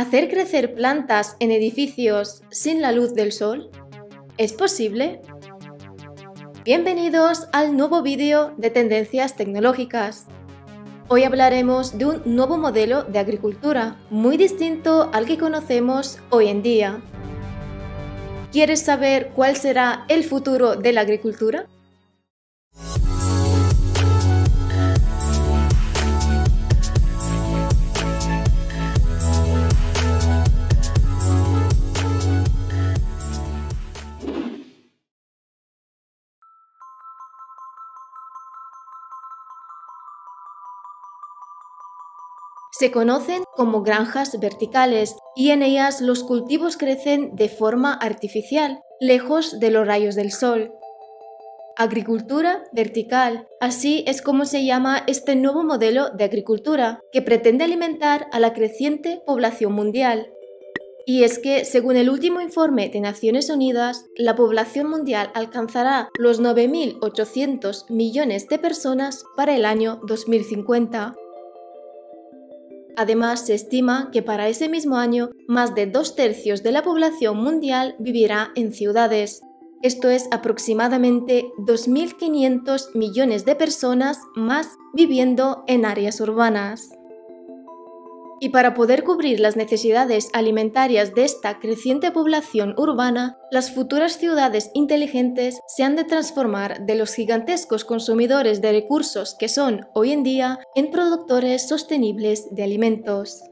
¿Hacer crecer plantas en edificios sin la luz del sol? ¿Es posible? Bienvenidos al nuevo vídeo de Tendencias Tecnológicas. Hoy hablaremos de un nuevo modelo de agricultura, muy distinto al que conocemos hoy en día. ¿Quieres saber cuál será el futuro de la agricultura? Se conocen como granjas verticales y en ellas los cultivos crecen de forma artificial, lejos de los rayos del sol. Agricultura vertical, así es como se llama este nuevo modelo de agricultura que pretende alimentar a la creciente población mundial. Y es que, según el último informe de Naciones Unidas, la población mundial alcanzará los 9.800 millones de personas para el año 2050. Además, se estima que para ese mismo año, más de 2/3 de la población mundial vivirá en ciudades. Esto es aproximadamente 2.500 millones de personas más viviendo en áreas urbanas. Y para poder cubrir las necesidades alimentarias de esta creciente población urbana, las futuras ciudades inteligentes se han de transformar de los gigantescos consumidores de recursos que son hoy en día en productores sostenibles de alimentos.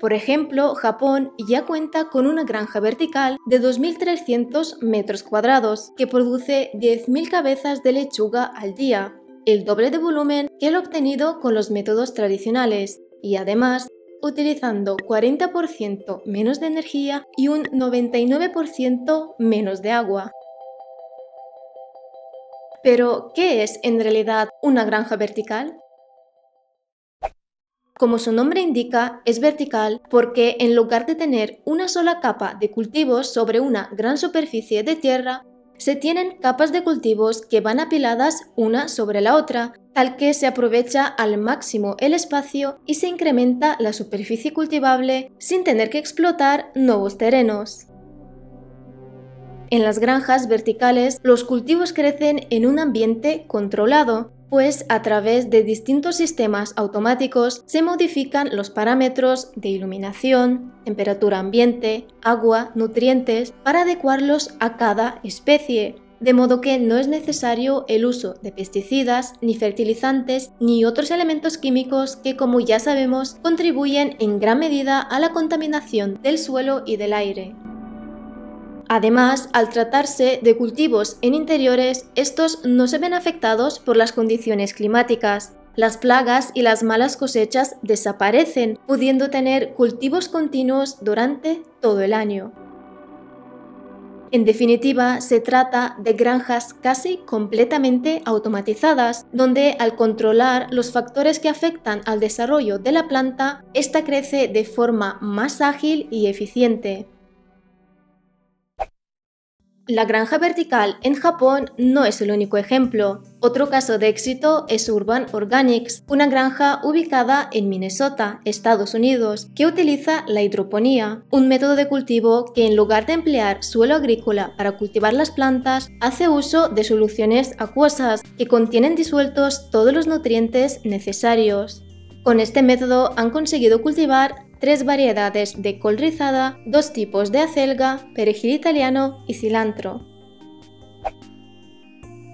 Por ejemplo, Japón ya cuenta con una granja vertical de 2.300 metros cuadrados que produce 10.000 cabezas de lechuga al día, el doble de volumen que el obtenido con los métodos tradicionales y además utilizando 40% menos de energía y un 99% menos de agua. Pero, ¿qué es en realidad una granja vertical? Como su nombre indica, es vertical porque en lugar de tener una sola capa de cultivos sobre una gran superficie de tierra, se tienen capas de cultivos que van apiladas una sobre la otra, tal que se aprovecha al máximo el espacio y se incrementa la superficie cultivable sin tener que explotar nuevos terrenos. En las granjas verticales, los cultivos crecen en un ambiente controlado, pues a través de distintos sistemas automáticos se modifican los parámetros de iluminación, temperatura ambiente, agua, nutrientes, para adecuarlos a cada especie, de modo que no es necesario el uso de pesticidas, ni fertilizantes, ni otros elementos químicos que, como ya sabemos, contribuyen en gran medida a la contaminación del suelo y del aire. Además, al tratarse de cultivos en interiores, estos no se ven afectados por las condiciones climáticas. Las plagas y las malas cosechas desaparecen, pudiendo tener cultivos continuos durante todo el año. En definitiva, se trata de granjas casi completamente automatizadas, donde al controlar los factores que afectan al desarrollo de la planta, ésta crece de forma más ágil y eficiente. La granja vertical en Japón no es el único ejemplo. Otro caso de éxito es Urban Organics, una granja ubicada en Minnesota, Estados Unidos, que utiliza la hidroponía, un método de cultivo que en lugar de emplear suelo agrícola para cultivar las plantas, hace uso de soluciones acuosas que contienen disueltos todos los nutrientes necesarios. Con este método han conseguido cultivar 3 variedades de col rizada, 2 tipos de acelga, perejil italiano y cilantro.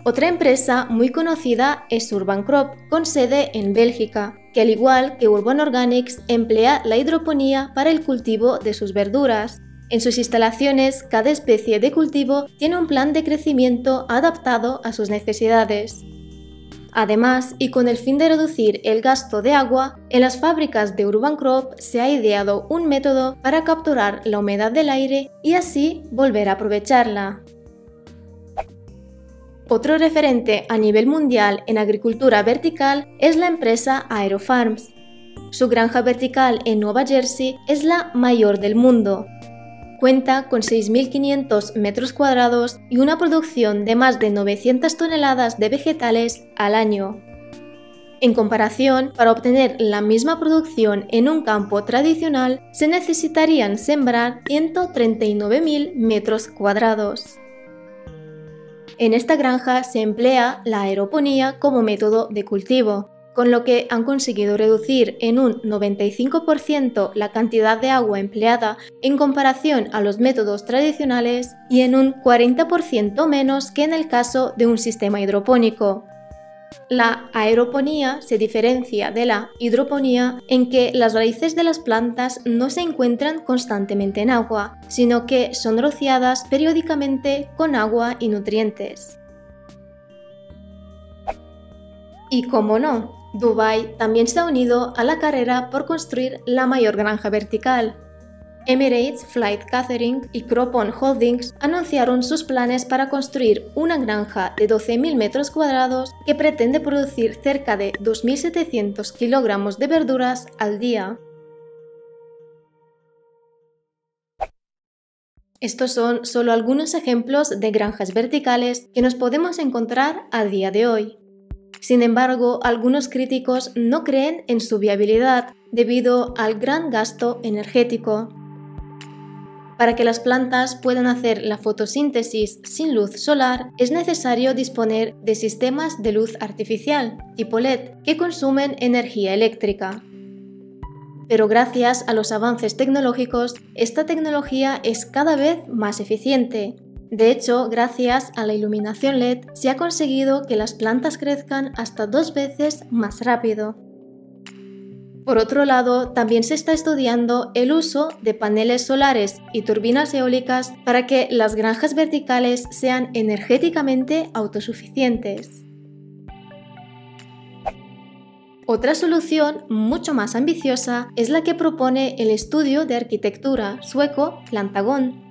Otra empresa muy conocida es Urban Crop, con sede en Bélgica, que al igual que Urban Organics emplea la hidroponía para el cultivo de sus verduras. En sus instalaciones, cada especie de cultivo tiene un plan de crecimiento adaptado a sus necesidades. Además, y con el fin de reducir el gasto de agua, en las fábricas de Urban Crop se ha ideado un método para capturar la humedad del aire y así volver a aprovecharla. Otro referente a nivel mundial en agricultura vertical es la empresa AeroFarms. Su granja vertical en Nueva Jersey es la mayor del mundo. Cuenta con 6.500 metros cuadrados y una producción de más de 900 toneladas de vegetales al año. En comparación, para obtener la misma producción en un campo tradicional, se necesitarían sembrar 139.000 metros cuadrados. En esta granja se emplea la aeroponía como método de cultivo, con lo que han conseguido reducir en un 95% la cantidad de agua empleada en comparación a los métodos tradicionales y en un 40% menos que en el caso de un sistema hidropónico. La aeroponía se diferencia de la hidroponía en que las raíces de las plantas no se encuentran constantemente en agua, sino que son rociadas periódicamente con agua y nutrientes. Y cómo no, Dubái también se ha unido a la carrera por construir la mayor granja vertical. Emirates Flight Catering y Cropon Holdings anunciaron sus planes para construir una granja de 12.000 metros cuadrados que pretende producir cerca de 2.700 kilogramos de verduras al día. Estos son solo algunos ejemplos de granjas verticales que nos podemos encontrar a día de hoy. Sin embargo, algunos críticos no creen en su viabilidad debido al gran gasto energético. Para que las plantas puedan hacer la fotosíntesis sin luz solar, es necesario disponer de sistemas de luz artificial, tipo LED, que consumen energía eléctrica. Pero gracias a los avances tecnológicos, esta tecnología es cada vez más eficiente. De hecho, gracias a la iluminación LED, se ha conseguido que las plantas crezcan hasta 2 veces más rápido. Por otro lado, también se está estudiando el uso de paneles solares y turbinas eólicas para que las granjas verticales sean energéticamente autosuficientes. Otra solución mucho más ambiciosa es la que propone el estudio de arquitectura sueco Plantagón.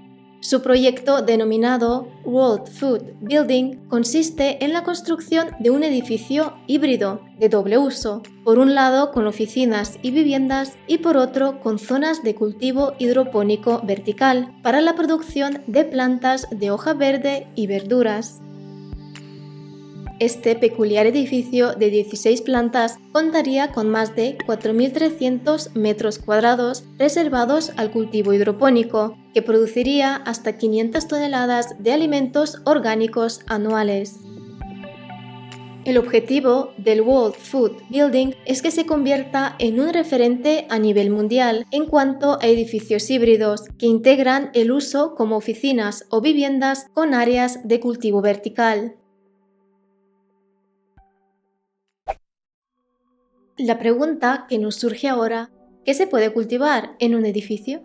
Su proyecto, denominado World Food Building, consiste en la construcción de un edificio híbrido de doble uso, por un lado con oficinas y viviendas y por otro con zonas de cultivo hidropónico vertical para la producción de plantas de hoja verde y verduras. Este peculiar edificio de 16 plantas contaría con más de 4.300 metros cuadrados reservados al cultivo hidropónico, que produciría hasta 500 toneladas de alimentos orgánicos anuales. El objetivo del World Food Building es que se convierta en un referente a nivel mundial en cuanto a edificios híbridos que integran el uso como oficinas o viviendas con áreas de cultivo vertical. La pregunta que nos surge ahora, ¿qué se puede cultivar en un edificio?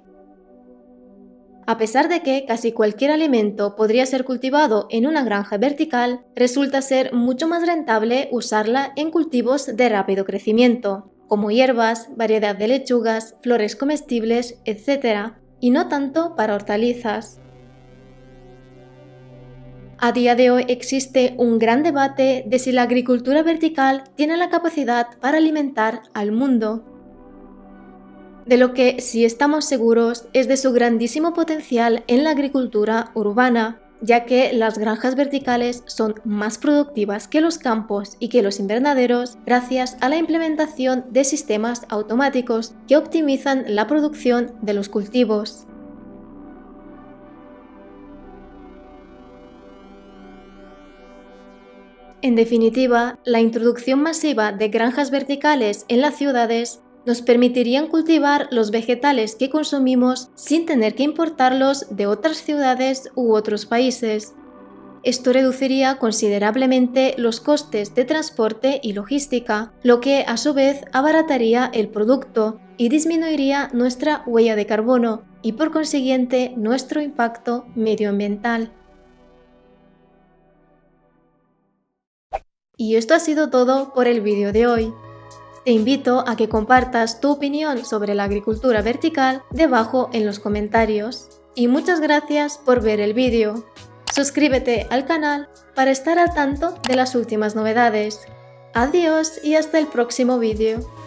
A pesar de que casi cualquier alimento podría ser cultivado en una granja vertical, resulta ser mucho más rentable usarla en cultivos de rápido crecimiento, como hierbas, variedad de lechugas, flores comestibles, etc., y no tanto para hortalizas. A día de hoy existe un gran debate de si la agricultura vertical tiene la capacidad para alimentar al mundo. De lo que sí estamos seguros es de su grandísimo potencial en la agricultura urbana, ya que las granjas verticales son más productivas que los campos y que los invernaderos gracias a la implementación de sistemas automáticos que optimizan la producción de los cultivos. En definitiva, la introducción masiva de granjas verticales en las ciudades nos permitirían cultivar los vegetales que consumimos sin tener que importarlos de otras ciudades u otros países. Esto reduciría considerablemente los costes de transporte y logística, lo que a su vez abarataría el producto y disminuiría nuestra huella de carbono y por consiguiente nuestro impacto medioambiental. Y esto ha sido todo por el vídeo de hoy. Te invito a que compartas tu opinión sobre la agricultura vertical debajo en los comentarios. Y muchas gracias por ver el vídeo. Suscríbete al canal para estar al tanto de las últimas novedades. Adiós y hasta el próximo vídeo.